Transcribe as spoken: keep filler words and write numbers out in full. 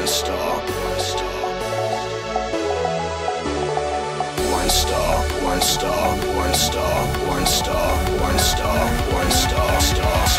One stop, one stop. One stop, one stop, one stop, one stop, one stop, one stop, stop.